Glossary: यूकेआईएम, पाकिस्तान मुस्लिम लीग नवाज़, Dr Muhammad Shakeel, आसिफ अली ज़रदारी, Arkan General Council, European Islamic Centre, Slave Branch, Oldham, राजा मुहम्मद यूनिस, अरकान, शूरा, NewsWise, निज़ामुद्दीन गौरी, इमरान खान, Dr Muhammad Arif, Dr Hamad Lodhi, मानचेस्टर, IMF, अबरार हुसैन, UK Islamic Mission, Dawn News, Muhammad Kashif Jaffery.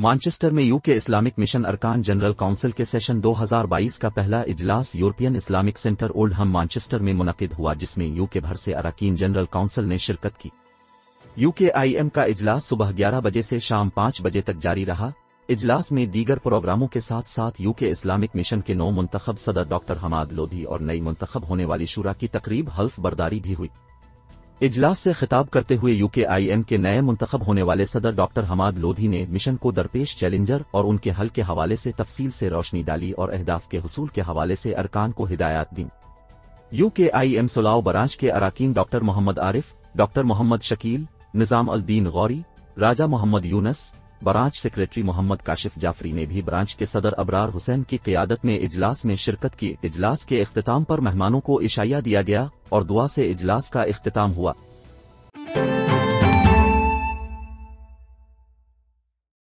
मानचेस्टर में UK Islamic mission अरकान general council के सेशन 2022 का पहला इजलास European Islamic centre Oldham मानचेस्टर में मुनक़िद हुआ, जिसमें यूके भर से अरकान जनरल काउंसिल ने शिरकत की। यूकेआईएम का इजलास सुबह 11 बजे से शाम 5 बजे तक जारी रहा। इजलास में दीगर प्रोग्रामों के साथ साथ यूके इस्लामिक मिशन के नौ मुंतखब सदर डॉक्टर हमाद लोधी और नई मुंतखब होने वाली शूरा की तकरीब हल्फ बर्दारी भी हुई। इजलास से खिताब करते हुए यूकेआईएम के नए मुंतखब होने वाले सदर डॉक्टर हमाद लोधी ने मिशन को दरपेश चैलेंजर और उनके हल के हवाले से तफसील से रोशनी डाली और अहदाफ के हुसूल के हवाले से अरकान को हिदायत दी। यूकेआईएम सुलाव बरांच के अरकान doctor Mohammad Arif, doctor Mohammad Shakeel, निज़ामुद्दीन गौरी, राजा मुहम्मद यूनिस, branch secretary Mohammad Kashif Jafri ने भी ब्रांच के सदर अबरार हुसैन की क़ियादत में इजलास में शिरकत की। इजलास के इख्तिताम पर मेहमानों को इशाया दिया गया और दुआ से इजलास का इख्तिताम हुआ।